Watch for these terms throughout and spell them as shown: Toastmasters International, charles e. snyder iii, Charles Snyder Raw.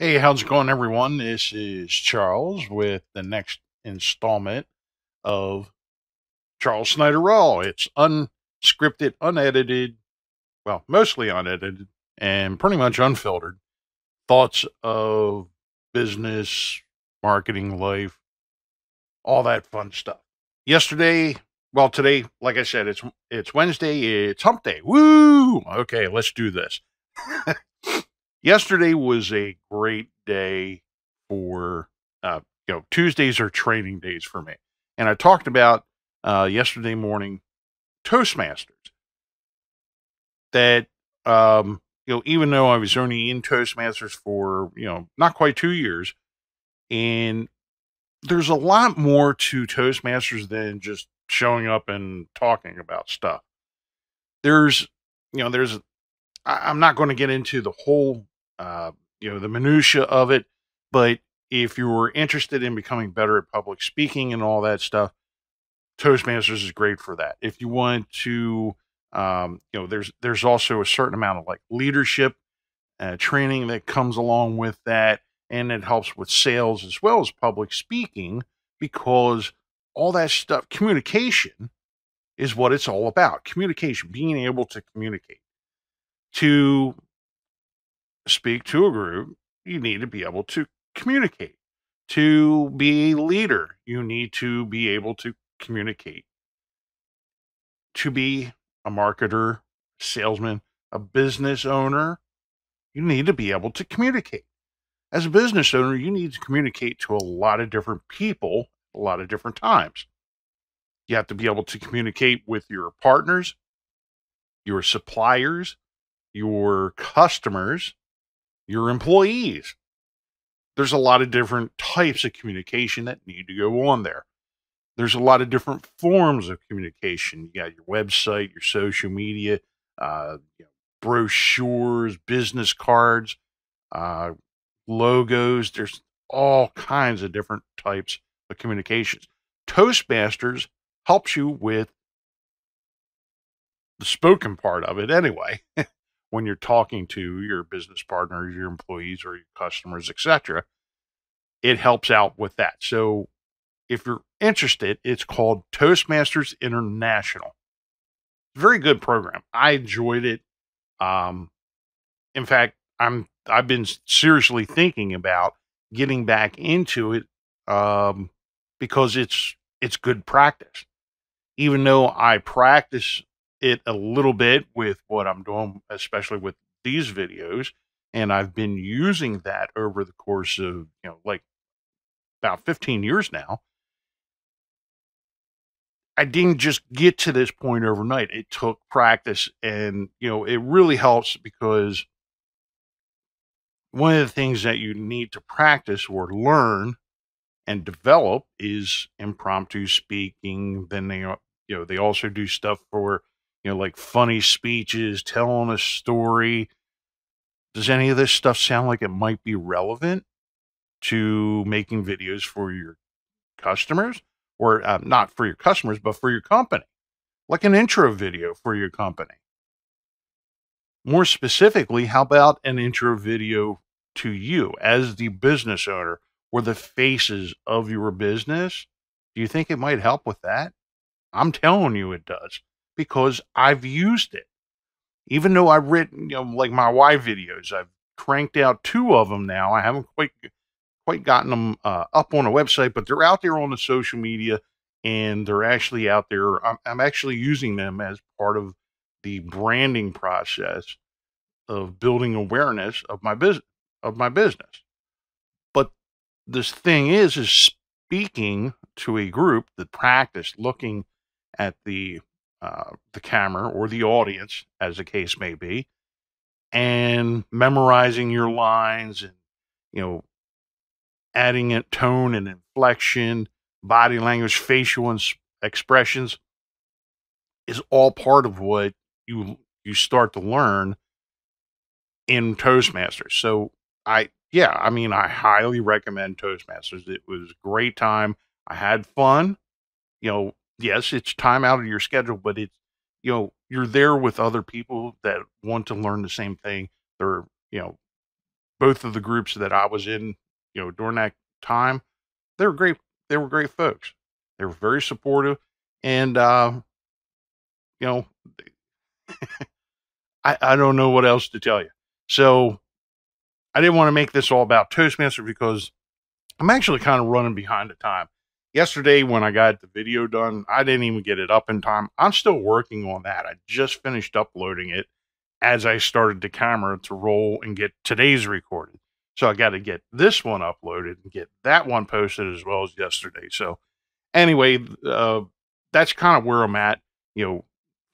Hey, how's it going, everyone? This is Charles with the next installment of Charles Snyder Raw. It's unscripted, unedited, well, mostly unedited, and pretty much unfiltered thoughts of business, marketing, life, all that fun stuff. Yesterday, well, today, like I said, it's Wednesday. It's hump day. Woo! Okay, let's do this. Yesterday was a great day for, Tuesdays are training days for me. And I talked about yesterday morning Toastmasters. That, even though I was only in Toastmasters for, not quite 2 years, and there's a lot more to Toastmasters than just showing up and talking about stuff. I'm not going to get into the whole, the minutia of it, but if you were interested in becoming better at public speaking and all that stuff, Toastmasters is great for that. If you want to, there's also a certain amount of like leadership training that comes along with that, and it helps with sales as well as public speaking, because all that stuff, communication is what it's all about. Communication, being able to communicate. To speak to a group, you need to be able to communicate. To be a leader, you need to be able to communicate. To be a marketer, salesman, a business owner, you need to be able to communicate. As a business owner, you need to communicate to a lot of different people a lot of different times. You have to be able to communicate with your partners, your suppliers, your customers, your employees. There's a lot of different types of communication that need to go on there. There's a lot of different forms of communication. You got your website, your social media, brochures, business cards, logos. There's all kinds of different types of communications. Toastmasters helps you with the spoken part of it anyway. When you're talking to your business partners, your employees, or your customers, etc., it helps out with that. So if you're interested, it's called Toastmasters International. Very good program. I enjoyed it. In fact, I've been seriously thinking about getting back into it because it's good practice. Even though I practice it a little bit with what I'm doing, especially with these videos, and I've been using that over the course of about 15 years now. I didn't just get to this point overnight. It took practice, and it really helps, because one of the things that you need to practice or learn and develop is impromptu speaking. Then they also do stuff for like funny speeches, telling a story. Does any of this stuff sound like it might be relevant to making videos for your customers? Or not for your customers, but for your company? Like an intro video for your company. More specifically, how about an intro video to you as the business owner or the faces of your business? Do you think it might help with that? I'm telling you it does. Because I've used it. Even though I've written, like my why videos, I've cranked out 2 of them now. I haven't quite gotten them up on a website, but they're out there on the social media, and they're actually out there. I'm actually using them as part of the branding process of building awareness of my business. But this thing is speaking to a group, the practice, looking at the camera or the audience, as the case may be, and memorizing your lines and, adding a tone and inflection, body language, facial expressions is all part of what you start to learn in Toastmasters. So I highly recommend Toastmasters. It was a great time. I had fun. Yes, it's time out of your schedule, but it's, you're there with other people that want to learn the same thing. They're, both of the groups that I was in, you know, during that time, they were great. They were great folks. They were very supportive. And, you know, I don't know what else to tell you. So I didn't want to make this all about Toastmasters because I'm actually kind of running behind the time. Yesterday, when I got the video done, I didn't even get it up in time. I'm still working on that. I just finished uploading it as I started the camera to roll and get today's recorded. So I got to get this one uploaded and get that one posted as well as yesterday. So anyway, that's kind of where I'm at, you know,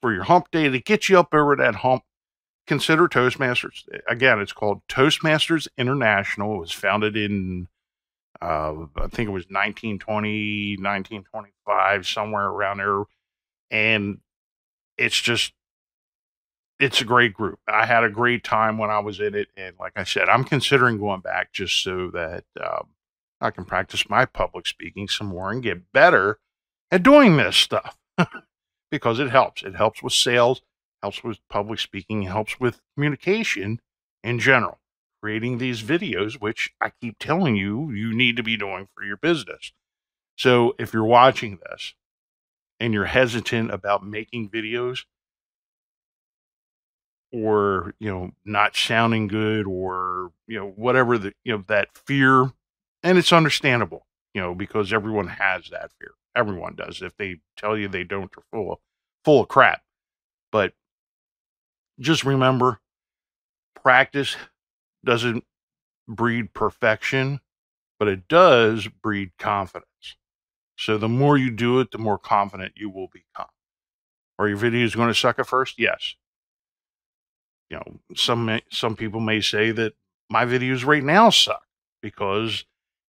for your hump day to get you up over that hump. Consider Toastmasters. Again, it's called Toastmasters International. It was founded in, I think it was 1920, 1925, somewhere around there. And it's just, it's a great group. I had a great time when I was in it. And like I said, I'm considering going back just so that I can practice my public speaking some more and get better at doing this stuff because it helps. It helps with sales, helps with public speaking, helps with communication in general. Creating these videos, which I keep telling you, you need to be doing for your business. So if you're watching this and you're hesitant about making videos or, you know, not sounding good or, you know, whatever the, you know, that fear, and it's understandable, you know, because everyone has that fear. Everyone does. If they tell you they don't, they're full of crap. But just remember, practice doesn't breed perfection, but it does breed confidence. So the more you do it, the more confident you will become. Are your videos going to suck at first? Yes. You know, some people may say that my videos right now suck because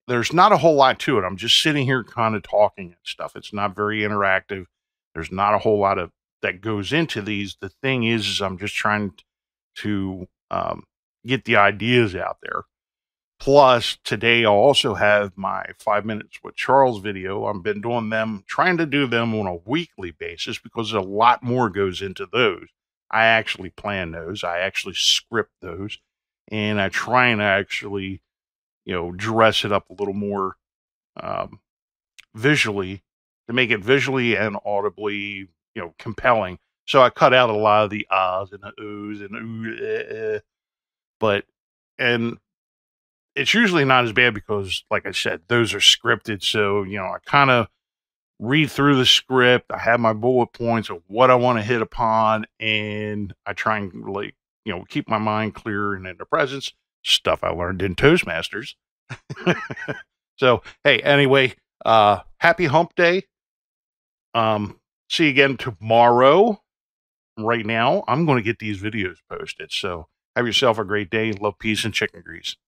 there's not a whole lot to it. I'm just sitting here kind of talking and stuff. It's not very interactive. There's not a whole lot of that goes into these. The thing is I'm just trying to, get the ideas out there. Plus, today I'll also have my 5 minutes with Charles video. I've been doing them, trying to do them on a weekly basis because a lot more goes into those. I actually plan those. I actually script those. And I try and actually, you know, dress it up a little more visually to make it visually and audibly, you know, compelling. So I cut out a lot of the ahs and the oohs and ooh, and it's usually not as bad because, like I said, those are scripted. So, you know, I kind of read through the script. I have my bullet points of what I want to hit upon, and I try and, like, you know, keep my mind clear and in the presence. Stuff I learned in Toastmasters. So, hey, anyway, happy hump day. See you again tomorrow. Right now, I'm going to get these videos posted. So, have yourself a great day. Love, peace, and chicken grease.